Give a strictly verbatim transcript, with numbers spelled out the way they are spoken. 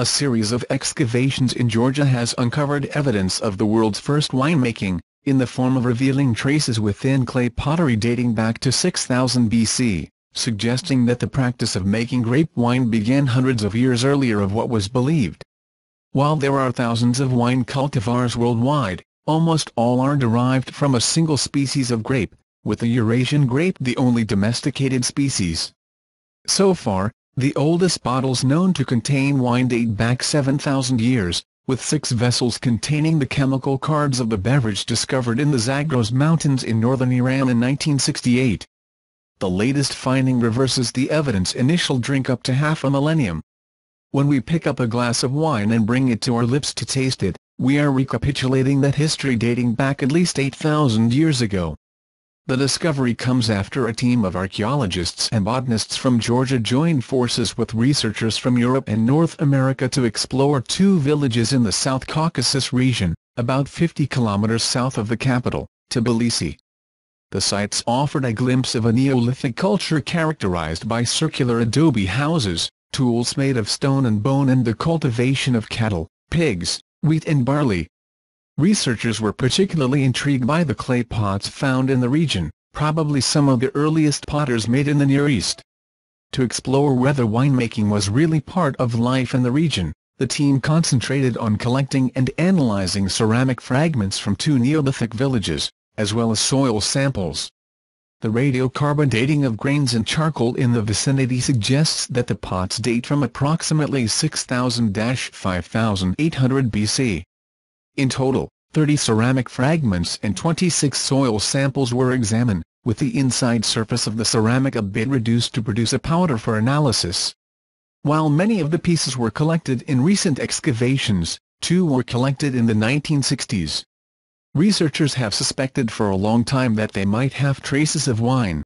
A series of excavations in Georgia has uncovered evidence of the world's first winemaking, in the form of revealing traces within clay pottery dating back to six thousand B C, suggesting that the practice of making grape wine began hundreds of years earlier of what was believed. While there are thousands of wine cultivars worldwide, almost all are derived from a single species of grape, with the Eurasian grape the only domesticated species. So far, the oldest bottles known to contain wine date back seven thousand years, with six vessels containing the chemical carbs of the beverage discovered in the Zagros Mountains in northern Iran in nineteen sixty-eight. The latest finding reverses the evidence initial drink up to half a millennium. When we pick up a glass of wine and bring it to our lips to taste it, we are recapitulating that history dating back at least eight thousand years ago. The discovery comes after a team of archaeologists and botanists from Georgia joined forces with researchers from Europe and North America to explore two villages in the South Caucasus region, about fifty kilometers south of the capital, Tbilisi. The sites offered a glimpse of a Neolithic culture characterized by circular adobe houses, tools made of stone and bone, and the cultivation of cattle, pigs, wheat and barley. Researchers were particularly intrigued by the clay pots found in the region, probably some of the earliest potters made in the Near East. To explore whether winemaking was really part of life in the region, the team concentrated on collecting and analyzing ceramic fragments from two Neolithic villages, as well as soil samples. The radiocarbon dating of grains and charcoal in the vicinity suggests that the pots date from approximately six thousand to five thousand eight hundred B C. In total, thirty ceramic fragments and twenty-six soil samples were examined, with the inside surface of the ceramic a bit reduced to produce a powder for analysis. While many of the pieces were collected in recent excavations, two were collected in the nineteen sixties. Researchers have suspected for a long time that they might have traces of wine,